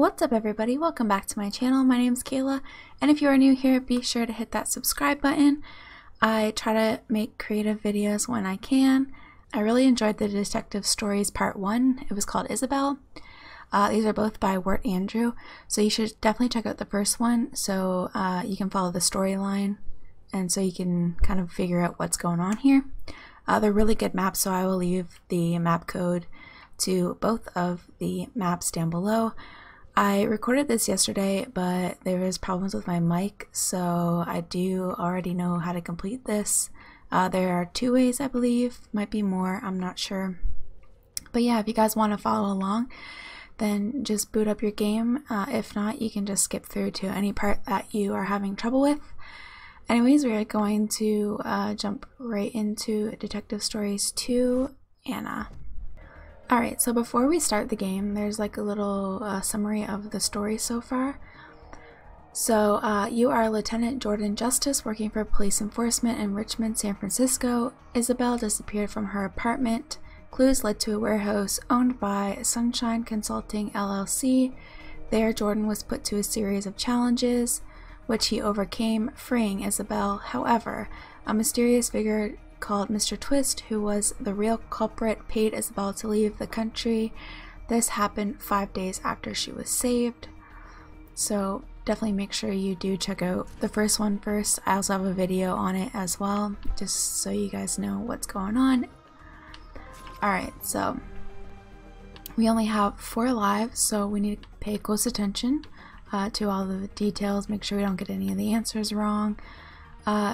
What's up everybody, welcome back to my channel. My name's Kayla, and if you are new here, be sure to hit that subscribe button. I try to make creative videos when I can. I really enjoyed the Detective Stories Part 1. It was called Isabelle. These are both by Wertandrew, so you should definitely check out the first one so you can follow the storyline and so you can kind of figure out what's going on here. They're really good maps, so I will leave the map code to both of the maps down below. I recorded this yesterday, but there was problems with my mic, so I do already know how to complete this. There are two ways, I believe, might be more, I'm not sure. But yeah, if you guys want to follow along, then just boot up your game. If not, you can just skip through to any part that you are having trouble with. Anyways, we are going to jump right into Detective Stories 2, Anna. Alright, so before we start the game, there's like a little summary of the story so far. So, you are Lieutenant Jordan Justice working for police enforcement in Richmond, San Francisco. Isabelle disappeared from her apartment. Clues led to a warehouse owned by Sunshine Consulting LLC. There, Jordan was put to a series of challenges, which he overcame, freeing Isabelle. However, a mysterious figure called Mr. Twist, who was the real culprit, paid Isabelle to leave the country. This happened 5 days after she was saved. So definitely make sure you do check out the first one first. I also have a video on it as well, just so you guys know what's going on. Alright, so we only have 4 lives, so we need to pay close attention to all the details. Make sure we don't get any of the answers wrong.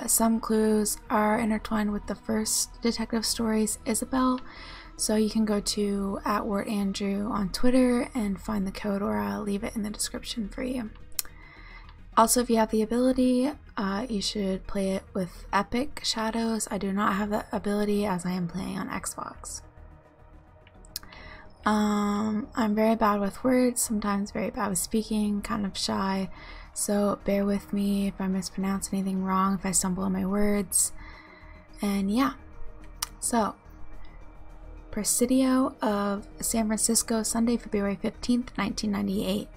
Some clues are intertwined with the first Detective Stories, Isabelle, so you can go to @WertAndrew on Twitter and find the code, or I'll leave it in the description for you. Also, if you have the ability, you should play it with Epic Shadows. I do not have that ability as I am playing on Xbox. I'm very bad with words, sometimes very bad with speaking, kind of shy. So bear with me if I mispronounce anything wrong, if I stumble on my words. And yeah, so Presidio of San Francisco, Sunday, February 15th, 1998.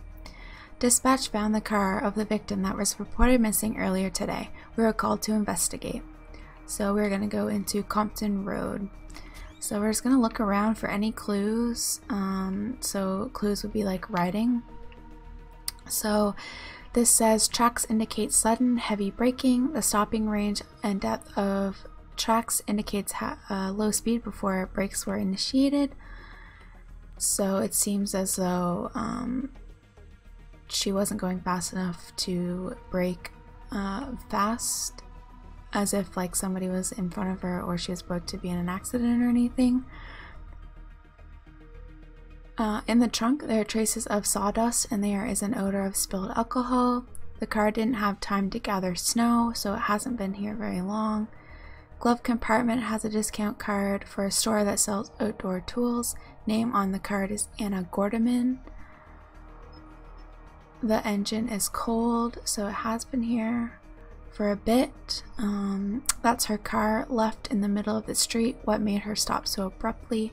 Dispatch found the car of the victim that was reported missing earlier today. We were called to investigate. So we're going to go into Compton Road. So we're just going to look around for any clues. So clues would be like riding. So this says tracks indicate sudden heavy braking. The stopping range and depth of tracks indicates low speed before brakes were initiated. So it seems as though she wasn't going fast enough to brake fast, as if like somebody was in front of her or she was about to be in an accident or anything. In the trunk, there are traces of sawdust, and there is an odor of spilled alcohol. The car didn't have time to gather snow, so it hasn't been here very long. Glove compartment has a discount card for a store that sells outdoor tools. Name on the card is Anna Gordeman. The engine is cold, so it has been here for a bit. That's her car, left in the middle of the street. What made her stop so abruptly?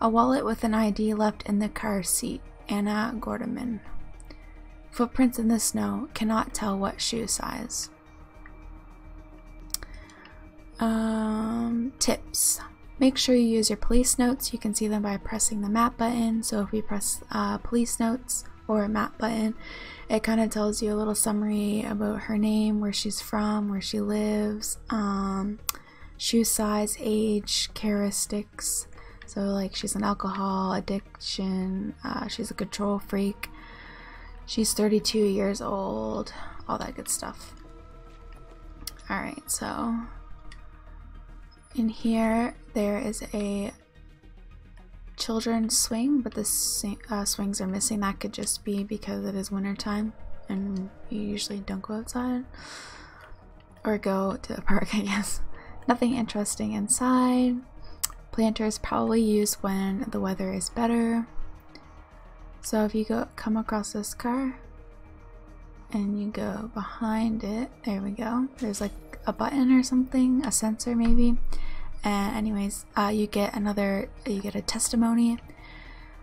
A wallet with an ID left in the car seat. Anna Gordeman. Footprints in the snow. Cannot tell what shoe size. Tips. Make sure you use your police notes. You can see them by pressing the map button. So if we press police notes or a map button, it kind of tells you a little summary about her name, where she's from, where she lives, shoe size, age, characteristics. So like she's an alcohol addiction, she's a control freak, she's 32 years old, all that good stuff. Alright, so in here there is a children's swing, but the swings are missing. That could just be because it is wintertime and you usually don't go outside or go to the park, I guess. Nothing interesting inside. Planters probably used when the weather is better. So if you come across this car and you go behind it, there we go. There's like a button or something, a sensor maybe. And anyways, you get a testimony.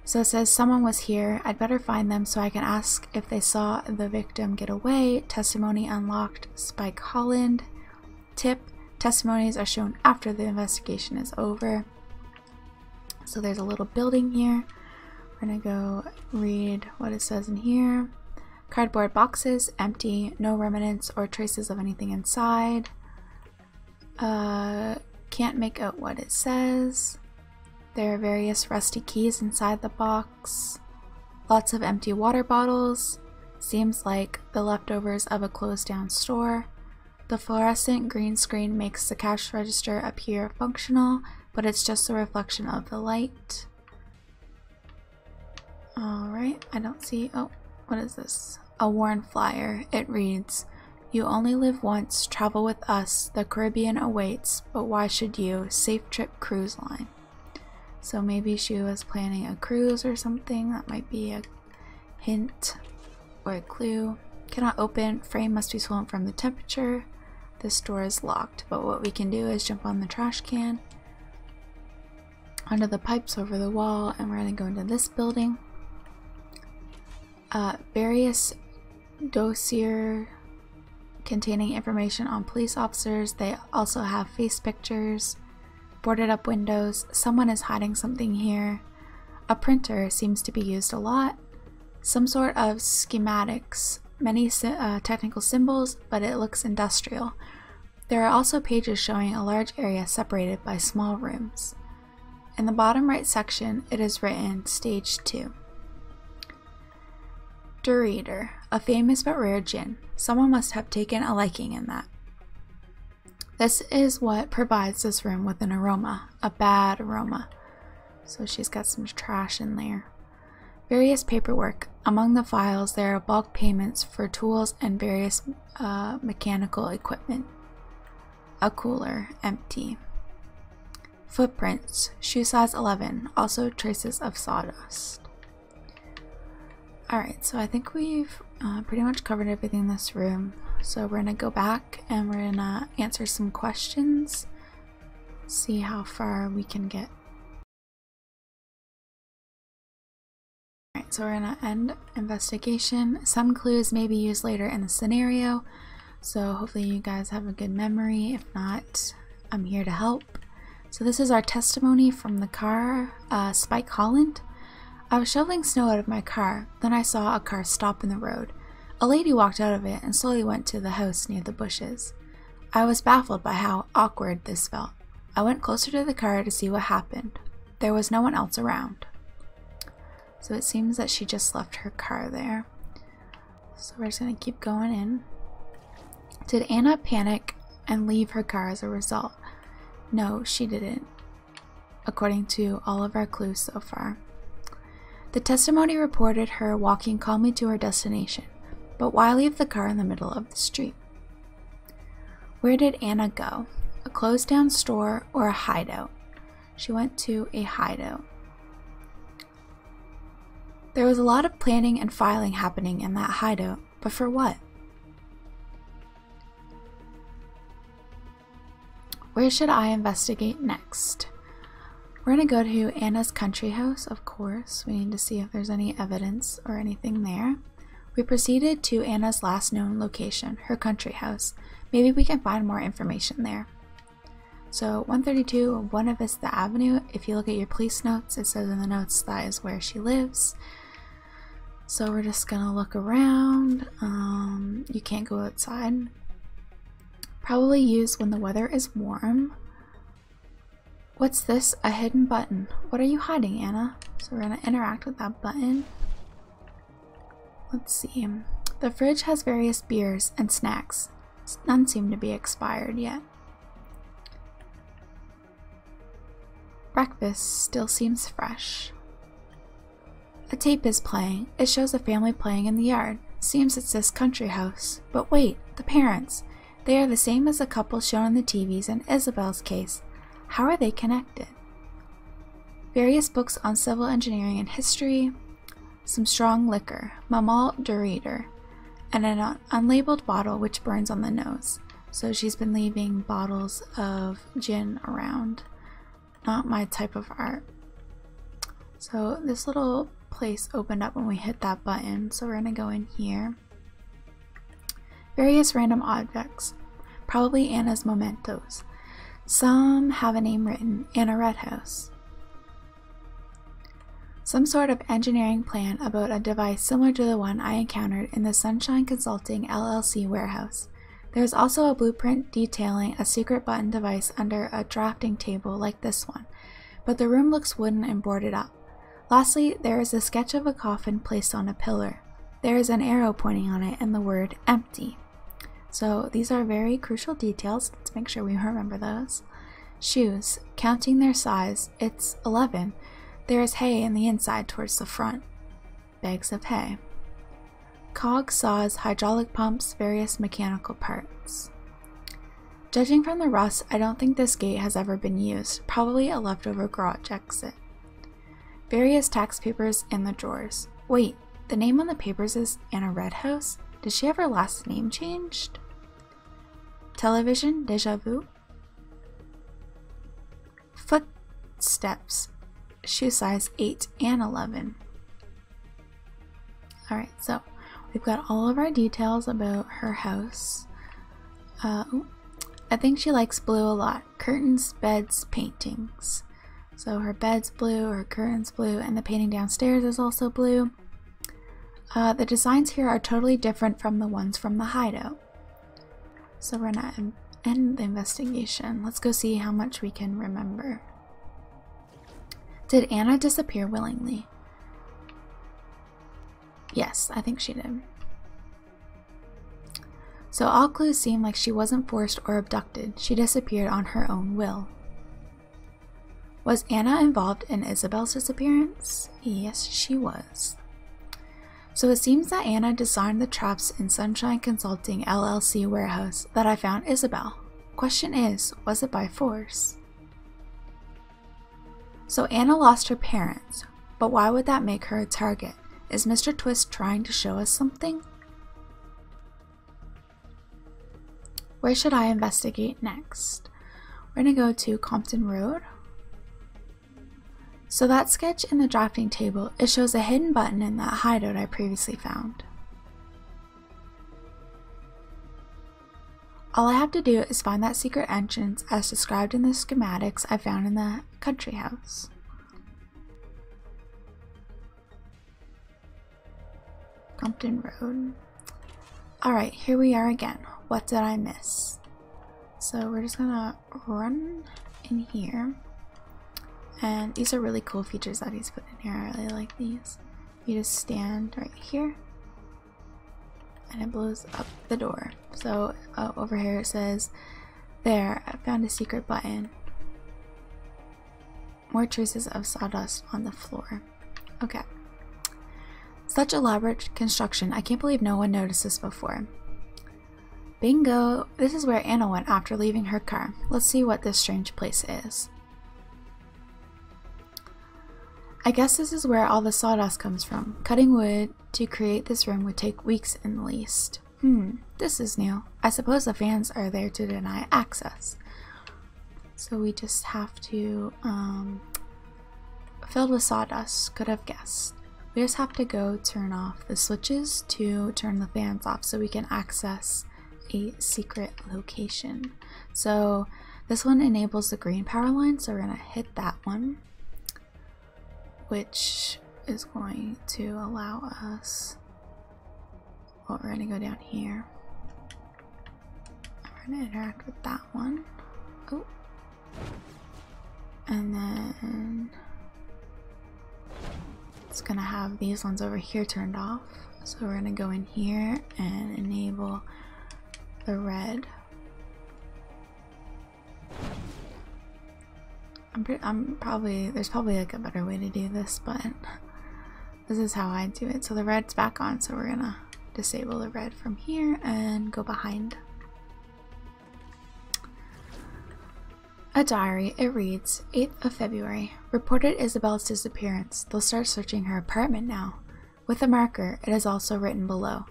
So it says someone was here. I'd better find them so I can ask if they saw the victim get away. Testimony unlocked. Spike Holland. Tip. Testimonies are shown after the investigation is over. So there's a little building here. We're gonna go read what it says in here. Cardboard boxes, empty, no remnants or traces of anything inside. Can't make out what it says. There are various rusty keys inside the box. Lots of empty water bottles. Seems like the leftovers of a closed down store. The fluorescent green screen makes the cash register appear functional, but it's just a reflection of the light. Alright, I don't see... Oh, what is this? A worn flyer. It reads, "You only live once, travel with us, the Caribbean awaits, but why should you? Safe Trip Cruise Line." So maybe she was planning a cruise or something. That might be a hint or a clue. Cannot open. Frame must be swollen from the temperature. This door is locked. But what we can do is jump on the trash can. Under the pipes over the wall. And we're going to go into this building. Various dossier containing information on police officers. They also have face pictures. Boarded up windows. Someone is hiding something here. A printer seems to be used a lot. Some sort of schematics. Many technical symbols, but it looks industrial. There are also pages showing a large area separated by small rooms. In the bottom right section, it is written Stage 2. Durador, a famous but rare gin. Someone must have taken a liking in that. This is what provides this room with an aroma, a bad aroma. So she's got some trash in there. Various paperwork. Among the files, there are bulk payments for tools and various mechanical equipment. A cooler, empty. Footprints, shoe size 11, also traces of sawdust. Alright, so I think we've pretty much covered everything in this room. So we're going to go back and we're going to answer some questions, see how far we can get. Alright, so we're going to end investigation. Some clues may be used later in the scenario, so hopefully you guys have a good memory. If not, I'm here to help. So this is our testimony from the car, Spike Holland. "I was shoveling snow out of my car, then I saw a car stop in the road. A lady walked out of it and slowly went to the house near the bushes. I was baffled by how awkward this felt. I went closer to the car to see what happened. There was no one else around." So it seems that she just left her car there. So we're just going to keep going in. "Did Anna panic and leave her car as a result?" No, she didn't, according to all of our clues so far. "The testimony reported her walking calmly to her destination. But why leave the car in the middle of the street?" "Where did Anna go? A closed down store or a hideout?" She went to a hideout. "There was a lot of planning and filing happening in that hideout, but for what?" "Where should I investigate next?" We're going to go to Anna's country house, of course. We need to see if there's any evidence or anything there. We proceeded to Anna's last known location, her country house. Maybe we can find more information there. So 132 Buena Vista Avenue. If you look at your police notes, it says in the notes that is where she lives. So we're just gonna look around. You can't go outside. Probably used when the weather is warm. What's this? A hidden button. What are you hiding, Anna? So we're gonna interact with that button. Let's see. The fridge has various beers and snacks. None seem to be expired yet. Breakfast still seems fresh. A tape is playing. It shows a family playing in the yard. Seems it's this country house. But wait, the parents. They are the same as the couple shown on the TVs in Isabelle's case. How are they connected? Various books on civil engineering and history. Some strong liquor, Mamal Durador, and an unlabeled bottle which burns on the nose. So she's been leaving bottles of gin around. Not my type of art. So this little place opened up when we hit that button, so we're gonna go in here. Various random objects, probably Anna's mementos. Some have a name written, Anna Redhouse. Some sort of engineering plan about a device similar to the one I encountered in the Sunshine Consulting LLC warehouse. There's also a blueprint detailing a secret button device under a drafting table like this one, but the room looks wooden and boarded up. Lastly, there is a sketch of a coffin placed on a pillar. There is an arrow pointing on it and the word empty. So these are very crucial details. Let's make sure we remember those. Shoes. Counting their size, it's 11. There is hay in the inside towards the front. Bags of hay. Cog saws, hydraulic pumps, various mechanical parts. Judging from the rust, I don't think this gate has ever been used. Probably a leftover garage exit. Various tax papers in the drawers. Wait. The name on the papers is Anna Redhouse? Did she have her last name changed? Television, déjà vu. Footsteps, shoe size 8 and 11. Alright, so we've got all of our details about her house. I think she likes blue a lot. Curtains, beds, paintings. So her bed's blue, her curtain's blue, and the painting downstairs is also blue. The designs here are totally different from the ones from the hideout. So we're gonna end the investigation. Let's go see how much we can remember. Did Anna disappear willingly? Yes, I think she did. So all clues seem like she wasn't forced or abducted. She disappeared on her own will. Was Anna involved in Isabelle's disappearance? Yes, she was. So it seems that Anna designed the traps in Sunshine Consulting LLC warehouse that I found Isabelle. Question is, was it by force? So Anna lost her parents, but why would that make her a target? Is Mr. Twist trying to show us something? Where should I investigate next? We're gonna go to Compton Road. So that sketch in the drafting table, it shows a hidden button in that hideout I previously found. All I have to do is find that secret entrance as described in the schematics I found in the country house. Compton Road. Alright, here we are again. What did I miss? So we're just gonna run in here. And these are really cool features that he's put in here. I really like these. You just stand right here and it blows up the door. So over here it says, there, I found a secret button. More traces of sawdust on the floor. Okay. Such elaborate construction. I can't believe no one noticed this before. Bingo. This is where Anna went after leaving her car. Let's see what this strange place is. I guess this is where all the sawdust comes from. Cutting wood to create this room would take weeks at least. This is new. I suppose the fans are there to deny access. So we just have to, filled with sawdust, could have guessed. We just have to go turn off the switches to turn the fans off so we can access a secret location. So this one enables the green power line, so we're gonna hit that one, which is going to allow us, well, we're gonna go down here. We're gonna interact with that one. Oh. And then it's gonna have these ones over here turned off. So we're gonna go in here and enable the red. There's probably like a better way to do this, but this is how I do it. So the red's back on, so we're gonna disable the red from here and go behind. A diary, it reads, 8th of February, reported Isabelle's disappearance. They'll start searching her apartment now. With a marker, it is also written below.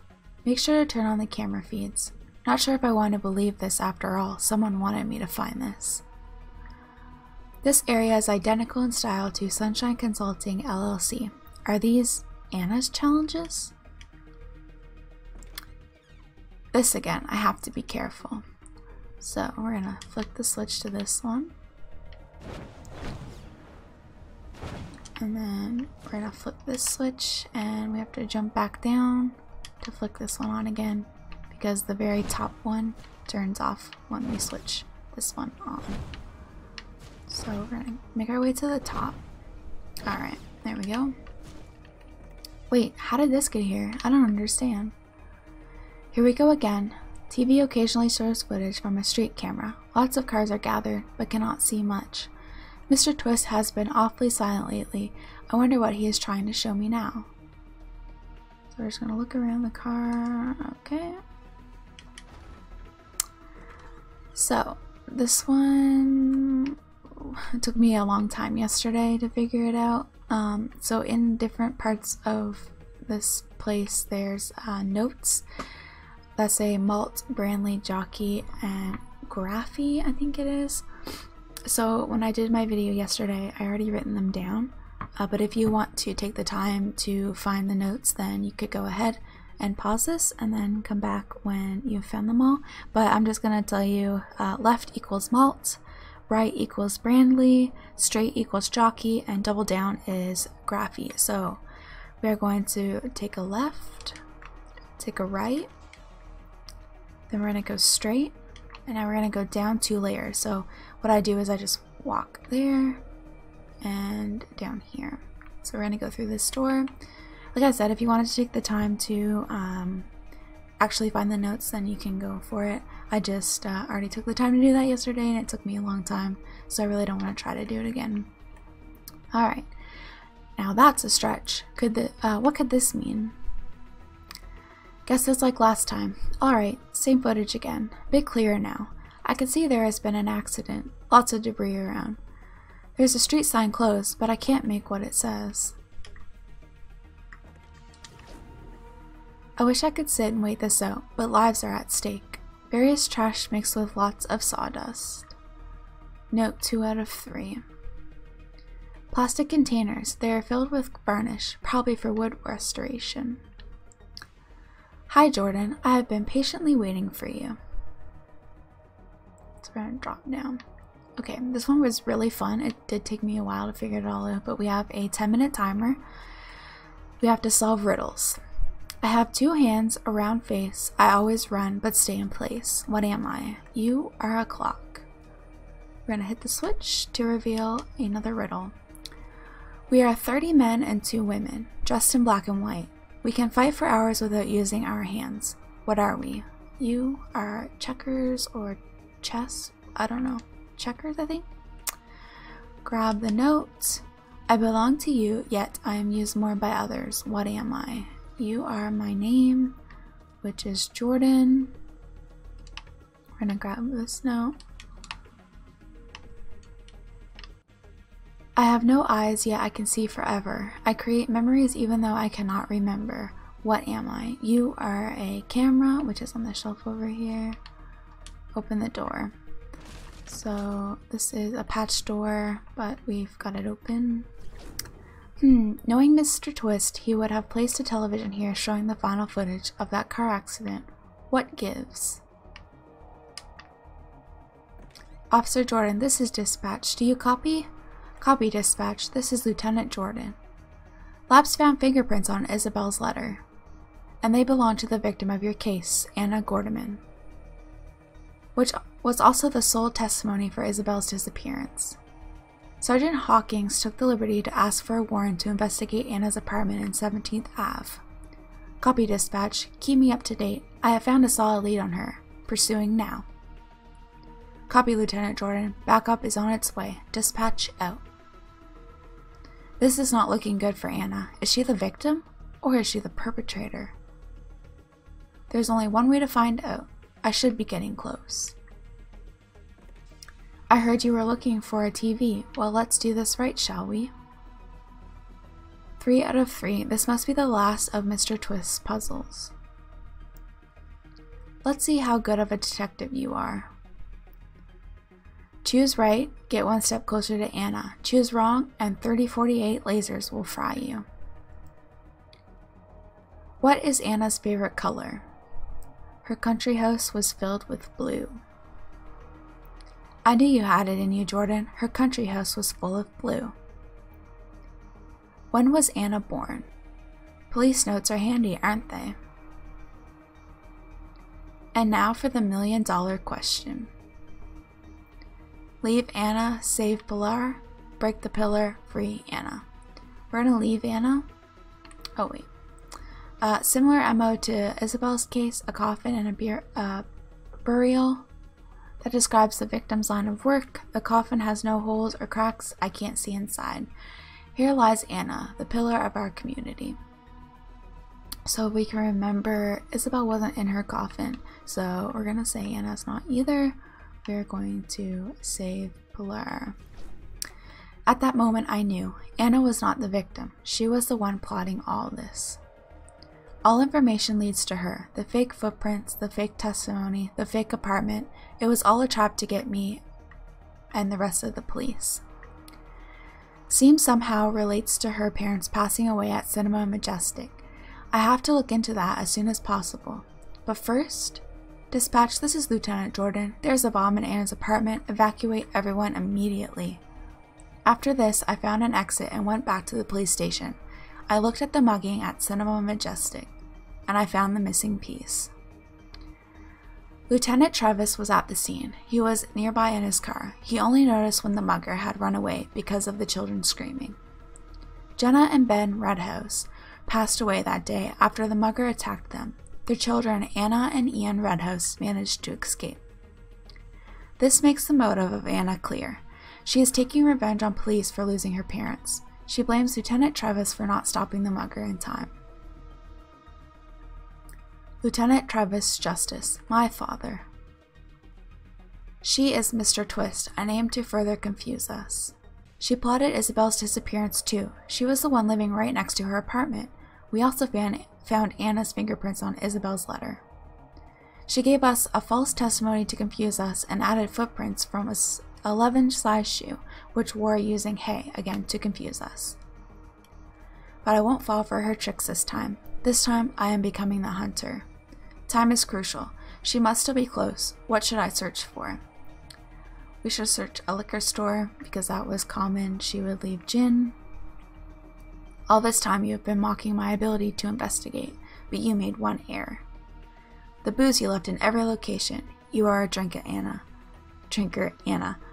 Make sure to turn on the camera feeds. Not sure if I want to believe this after all, someone wanted me to find this. This area is identical in style to Sunshine Consulting LLC. Are these Anna's challenges? This again, I have to be careful. So we're gonna flick the switch to this one. And then we're gonna flick this switch and we have to jump back down to flick this one on again because the very top one turns off when we switch this one on. So we're gonna make our way to the top. Alright, there we go. Wait, how did this get here? I don't understand. Here we go again. TV occasionally shows footage from a street camera. Lots of cars are gathered, but cannot see much. Mr. Twist has been awfully silent lately. I wonder what he is trying to show me now. So we're just gonna look around the car. Okay. So, this one... It took me a long time yesterday to figure it out. So in different parts of this place, there's notes that say Malt, Branley, Jockey, and Graffy, I think it is. So when I did my video yesterday, I already written them down. But if you want to take the time to find the notes, then you could go ahead and pause this and then come back when you've found them all. But I'm just going to tell you left equals Malt, right equals Branley, straight equals Jockey, and double down is Graffy. So we're going to take a left, take a right, then we're going to go straight, and now we're going to go down 2 layers. So what I do is I just walk there and down here. So we're going to go through this store. Like I said, if you wanted to take the time to actually find the notes, then you can go for it. I just already took the time to do that yesterday and it took me a long time, so I really don't want to try to do it again. Alright, now that's a stretch. What could this mean? Guess it's like last time. Alright, same footage again. A bit clearer now. I can see there has been an accident. Lots of debris around. There's a street sign closed, but I can't make what it says. I wish I could sit and wait this out, but lives are at stake. Various trash mixed with lots of sawdust. Note 2 out of 3. Plastic containers. They are filled with varnish, probably for wood restoration. Hi Jordan, I have been patiently waiting for you. So we're gonna drop down. Okay, this one was really fun. It did take me a while to figure it all out, but we have a 10-minute timer. We have to solve riddles. I have 2 hands, a round face. I always run but stay in place. What am I? You are a clock. We're gonna hit the switch to reveal another riddle. We are 30 men and 2 women, dressed in black and white. We can fight for hours without using our hands. What are we? You are checkers or chess? I don't know. Checkers, I think? Grab the note. I belong to you, yet I am used more by others. What am I? You are my name, which is Jordan. We're gonna grab this note. I have no eyes, yet I can see forever. I create memories even though I cannot remember. What am I? You are a camera, which is on the shelf over here. Open the door. So this is a patch door, but we've got it open. Knowing Mr. Twist, he would have placed a television here showing the final footage of that car accident. What gives? Officer Jordan, this is dispatch. Do you copy? Copy dispatch. This is Lieutenant Jordan. Labs found fingerprints on Isabelle's letter, and they belong to the victim of your case, Anna Gordeman, which was also the sole testimony for Isabelle's disappearance. Sergeant Hawkins took the liberty to ask for a warrant to investigate Anna's apartment in 17th Ave. Copy dispatch, keep me up to date. I have found a solid lead on her. Pursuing now. Copy Lieutenant Jordan, backup is on its way. Dispatch out. This is not looking good for Anna. Is she the victim or is she the perpetrator? There's only one way to find out. I should be getting close. I heard you were looking for a TV. Well, let's do this right, shall we? 3 out of 3. This must be the last of Mr. Twist's puzzles. Let's see how good of a detective you are. Choose right, get one step closer to Anna. Choose wrong, and 3048 lasers will fry you. What is Anna's favorite color? Her country house was filled with blue. I knew you had it in you, Jordan. Her country house was full of blue. When was Anna born? Police notes are handy, aren't they? And now for the $1 million question. Leave Anna, save Pilar, break the pillar, free Anna. We're gonna leave Anna. Oh wait. Similar MO to Isabelle's case, a coffin and a burial that describes the victim's line of work. The coffin has no holes or cracks, I can't see inside. Here lies Anna, the pillar of our community. So we can remember Isabelle wasn't in her coffin, so we're gonna say Anna's not either. We're going to save Pilar. At that moment, I knew Anna was not the victim. She was the one plotting all this. All information leads to her. The fake footprints, the fake testimony, the fake apartment. It was all a trap to get me and the rest of the police. Seems somehow relates to her parents passing away at Cinema Majestic. I have to look into that as soon as possible. But first... Dispatch, this is Lieutenant Jordan. There's a bomb in Anna's apartment. Evacuate everyone immediately. After this, I found an exit and went back to the police station. I looked at the mugging at Cinema Majestic, and I found the missing piece. Lieutenant Travis was at the scene. He was nearby in his car. He only noticed when the mugger had run away because of the children screaming. Jenna and Ben Redhouse passed away that day after the mugger attacked them. Their children, Anna and Ian Redhouse, managed to escape. This makes the motive of Anna clear. She is taking revenge on police for losing her parents. She blames Lieutenant Travis for not stopping the mugger in time. Lieutenant Travis Justice, my father. She is Mr. Twist, a name to further confuse us. She plotted Isabelle's disappearance too. She was the one living right next to her apartment. We also found Anna's fingerprints on Isabelle's letter. She gave us a false testimony to confuse us and added footprints from a 11-size shoe, which wore using hay, again to confuse us. But I won't fall for her tricks this time. This time, I am becoming the hunter. Time is crucial. She must still be close. What should I search for? We should search a liquor store, because that was common. She would leave gin. All this time you have been mocking my ability to investigate, but you made one error. The booze you left in every location. You are a drinker, Anna.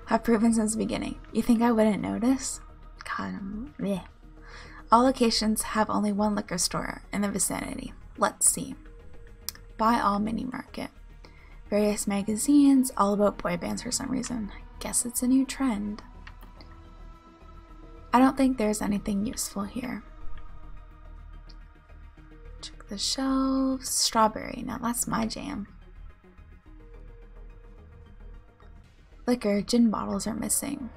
Have proven since the beginning. You think I wouldn't notice? God, bleh. All locations have only one liquor store in the vicinity. Let's see. Buy all mini market. Various magazines, all about boy bands for some reason. Guess it's a new trend. I don't think there's anything useful here. Check the shelves. Strawberry. Now that's my jam. Liquor. Gin bottles are missing.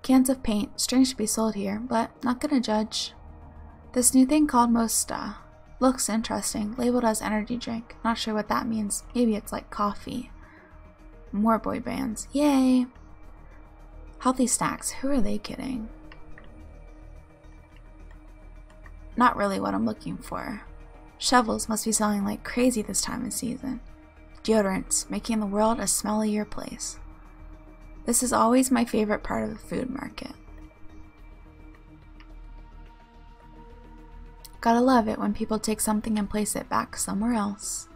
Cans of paint. Strange to be sold here, but not gonna judge. This new thing called Mosta. Looks interesting. Labeled as energy drink. Not sure what that means. Maybe it's like coffee. More boy bands. Yay! Healthy snacks, who are they kidding? Not really what I'm looking for. Shovels must be selling like crazy this time of season. Deodorants, making the world a smellier place. This is always my favorite part of the food market. Gotta love it when people take something and place it back somewhere else.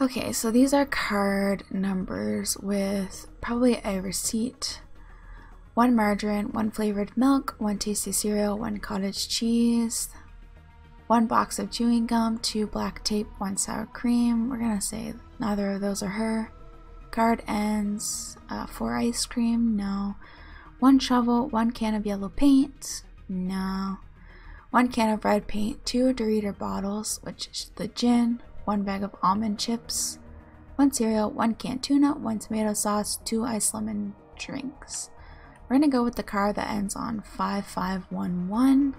Okay, so these are card numbers with probably a receipt, one margarine, one flavored milk, one tasty cereal, one cottage cheese, one box of chewing gum, two black tape, one sour cream. We're gonna say neither of those are her. Card ends, 4 ice cream, no. One shovel, one can of yellow paint, no. One can of red paint, 2 Durador bottles, which is the gin. 1 bag of almond chips, 1 cereal, 1 canned tuna, 1 tomato sauce, 2 iced lemon drinks. We're gonna go with the card that ends on 5511.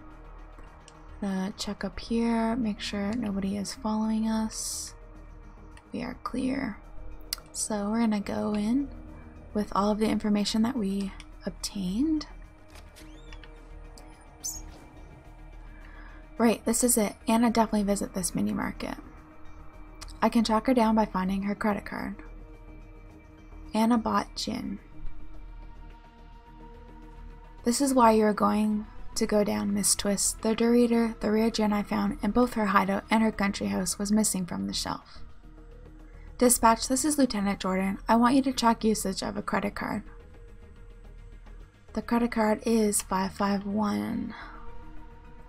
Check up here, make sure nobody is following us. We are clear. So we're gonna go in with all of the information that we obtained. Oops. Right, this is it. Anna definitely visit this mini market. I can track her down by finding her credit card. Anna bought gin. This is why you are going to go down, Miss Twist. The Durador, the rare gin I found, and both her hideout and her country house was missing from the shelf. Dispatch, this is Lieutenant Jordan. I want you to track usage of a credit card. The credit card is 551.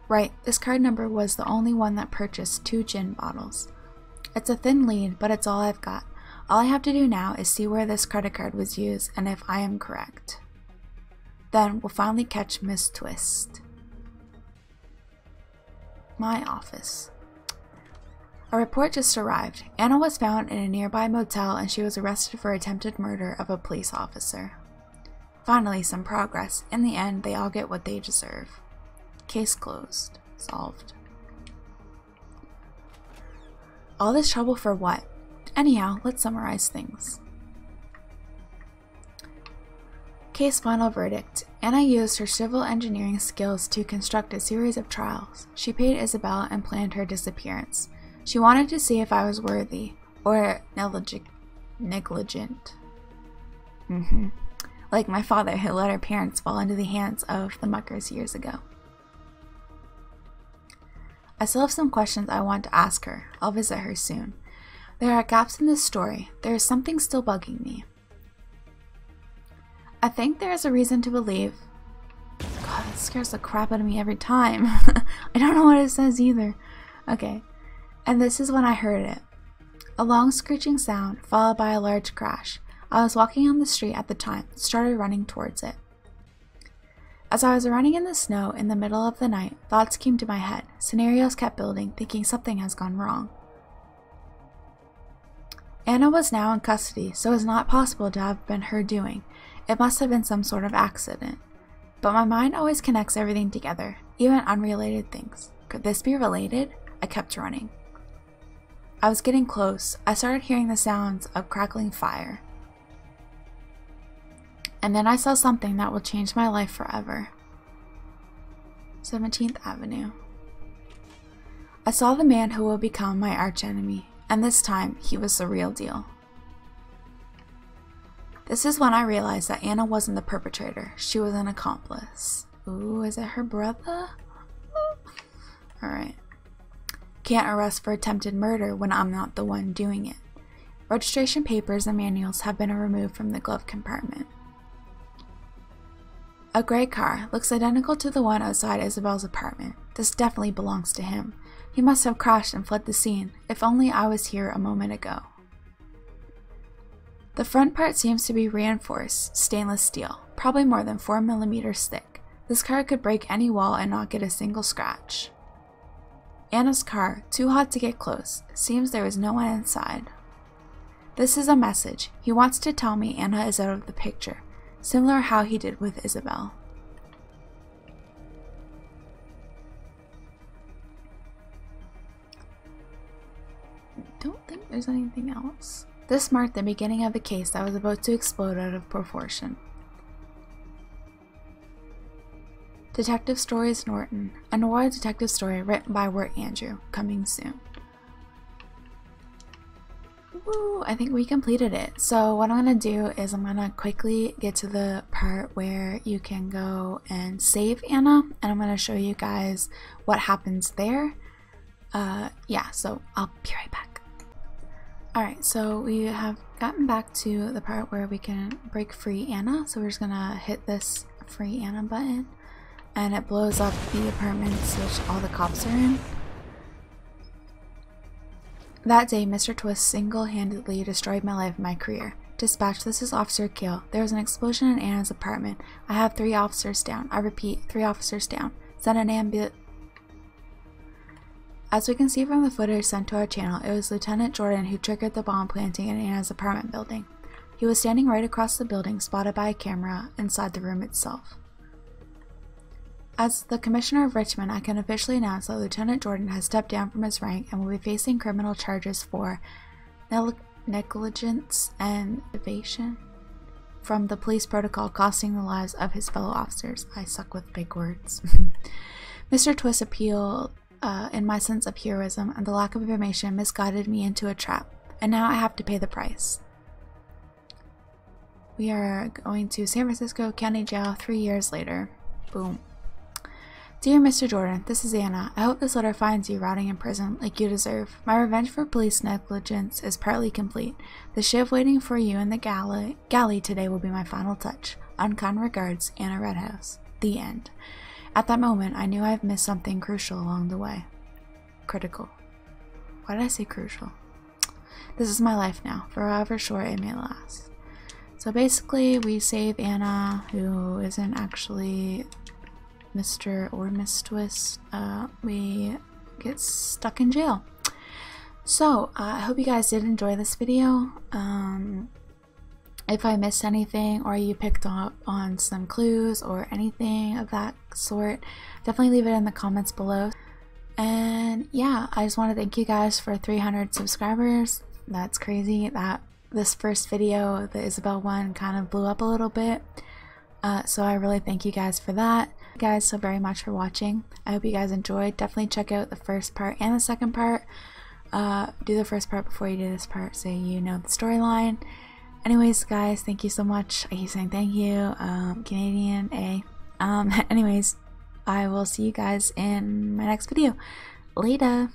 Right, this card number was the only one that purchased 2 gin bottles. It's a thin lead, but it's all I've got. All I have to do now is see where this credit card was used and if I am correct. Then we'll finally catch Miss Twist. My office. A report just arrived. Anna was found in a nearby motel and she was arrested for attempted murder of a police officer. Finally, some progress. In the end, they all get what they deserve. Case closed. Solved. All this trouble for what? Anyhow, let's summarize things. Case final verdict. Anna used her civil engineering skills to construct a series of trials. She paid Isabelle and planned her disappearance. She wanted to see if I was worthy or negligent. Like my father, who let her parents fall into the hands of the muckers years ago. I still have some questions I want to ask her. I'll visit her soon. There are gaps in this story. There is something still bugging me. I think there is a reason to believe. God, that scares the crap out of me every time. I don't know what it says either. Okay. And this is when I heard it. A long screeching sound, followed by a large crash. I was walking on the street at the time, started running towards it. As I was running in the snow in the middle of the night, thoughts came to my head. Scenarios kept building, thinking something has gone wrong. Anna was now in custody, so it was not possible to have been her doing. It must have been some sort of accident. But my mind always connects everything together, even unrelated things. Could this be related? I kept running. I was getting close. I started hearing the sounds of crackling fire. And then I saw something that will change my life forever. 17th Avenue. I saw the man who will become my archenemy, and this time he was the real deal. This is when I realized that Anna wasn't the perpetrator. She was an accomplice. Ooh, is it her brother? Alright. Can't arrest for attempted murder when I'm not the one doing it. Registration papers and manuals have been removed from the glove compartment. A gray car. Looks identical to the one outside Isabelle's apartment. This definitely belongs to him. He must have crashed and fled the scene. If only I was here a moment ago. The front part seems to be reinforced stainless steel, probably more than 4 millimeters thick. This car could break any wall and not get a single scratch. Anna's car, too hot to get close. Seems there was no one inside. This is a message. He wants to tell me Anna is out of the picture, similar to how he did with Isabelle. I don't think there's anything else. This marked the beginning of a case that was about to explode out of proportion. Detective Stories Norton, a noir detective story written by Wertandrew, coming soon. Woo, I think we completed it. So what I'm going to do is I'm going to quickly get to the part where you can go and save Anna, and I'm going to show you guys what happens there. Yeah, so I'll be right back. Alright, so we have gotten back to the part where we can break free Anna, so we're just gonna hit this free Anna button, and it blows up the apartments which all the cops are in. That day, Mr. Twist single-handedly destroyed my life and my career. Dispatch, this is Officer Keel. There was an explosion in Anna's apartment. I have 3 officers down. I repeat, 3 officers down. Send an ambulance. As we can see from the footage sent to our channel, it was Lieutenant Jordan who triggered the bomb planting in Anna's apartment building. He was standing right across the building, spotted by a camera inside the room itself. As the Commissioner of Richmond, I can officially announce that Lieutenant Jordan has stepped down from his rank and will be facing criminal charges for negligence and evasion from the police protocol, costing the lives of his fellow officers. I suck with big words. Mr. Twist's appeal in my sense of heroism and the lack of information misguided me into a trap, and now I have to pay the price. We are going to San Francisco County Jail 3 years later. Boom. Dear Mr. Jordan, this is Anna. I hope this letter finds you rotting in prison like you deserve. My revenge for police negligence is partly complete. The shiv waiting for you in the galley today will be my final touch. Unkind regards, Anna Redhouse. The end. At that moment, I knew I have missed something crucial along the way. Critical. Why did I say crucial? This is my life now, for however short it may last. So basically, we save Anna, who isn't actually Mr. or Miss Twist. We get stuck in jail. So I hope you guys did enjoy this video. If I missed anything or you picked up on some clues or anything of that sort, definitely leave it in the comments below. And yeah, I just want to thank you guys for 300 subscribers. That's crazy. That this first video, the Isabelle one, kind of blew up a little bit. So I really thank you guys for that. Thank you guys so very much for watching. I hope you guys enjoyed. Definitely check out the first part and the second part. Do the first part before you do this part so you know the storyline. Anyways guys, thank you so much. I keep saying thank you. Canadian, eh? Anyways, I will see you guys in my next video. Later!